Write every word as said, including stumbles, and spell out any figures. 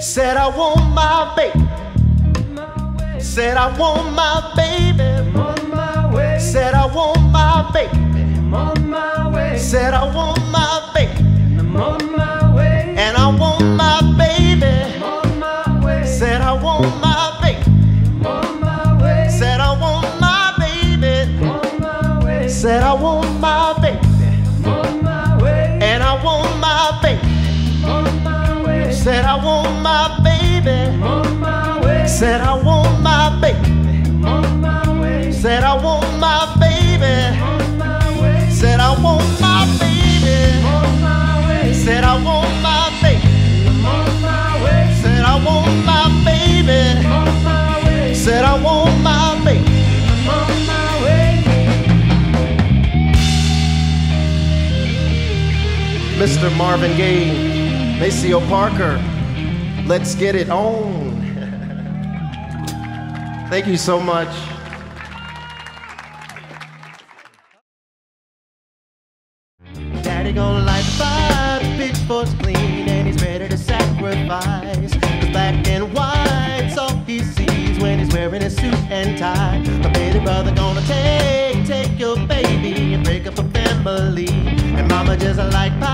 Said I want my baby, my way. Said I want my baby, I'm on my way. Said I want my baby, I'm on my way. Said I want my baby, I'm on my way. And I want my baby, I'm on my way. Said I want my baby, I'm on my way. Said I want my baby, I'm on my way. Said I want my baby, I'm on my way. want my baby. I'm on my way. Said I want my baby. I'm on my way. Said I want my baby. I'm on my way. Said I want my baby. I'm on my way. Said I want my baby. I'm on my way. Said I want my baby. I'm on my way. Said I want my baby. Mister Marvin Gaye, Maceo Parker, let's get it on. Thank you so much. Daddy gonna light the fire, the pitchfork's clean, and he's ready to sacrifice. The black and white's all he sees when he's wearing his suit and tie. My baby brother gonna take, take your baby and break up a family. And mama just like pie.